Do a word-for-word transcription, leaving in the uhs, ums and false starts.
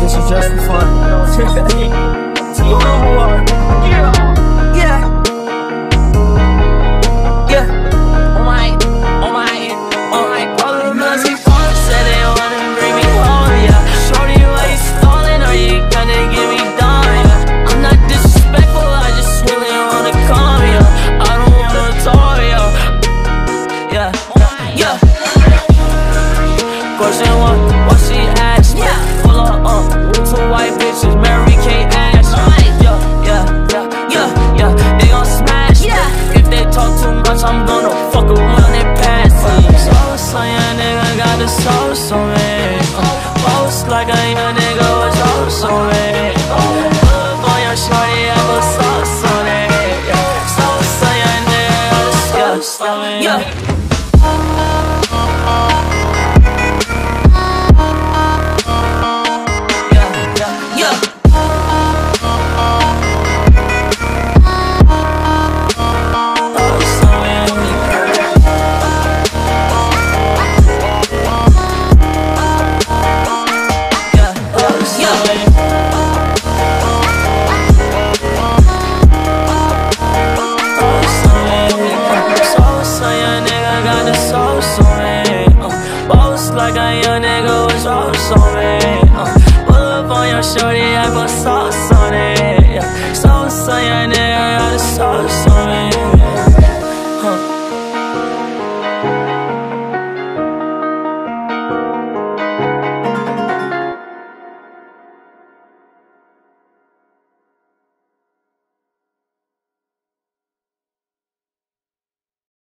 this is just for fun. You know who are. Yeah. Yeah. Yeah. Oh my, oh my, oh my. All of the girls keep calling, said they wanna bring me home, yeah. Shorty, why you stalling? Are you gonna get me down, yeah? I'm not disrespectful, I just really wanna come, yeah. I don't wanna talk, yeah. Yeah, yeah. Question one, why she asked me? Pull her up, two white bitches, Mary Kay Ash. Yeah, yeah, yeah, yeah, yeah. They gon' smash me. If they talk too much, I'm gonna fuck around and pass me. Sauce like a nigga got the sauce on me. Post like a young nigga was sauce on me. Love on your shorty, I put sauce on it. Sauce on your nigga got the sauce on me. Shorty, I put sauce on it, yeah. Sauce on your nigga, I got the sauce on it.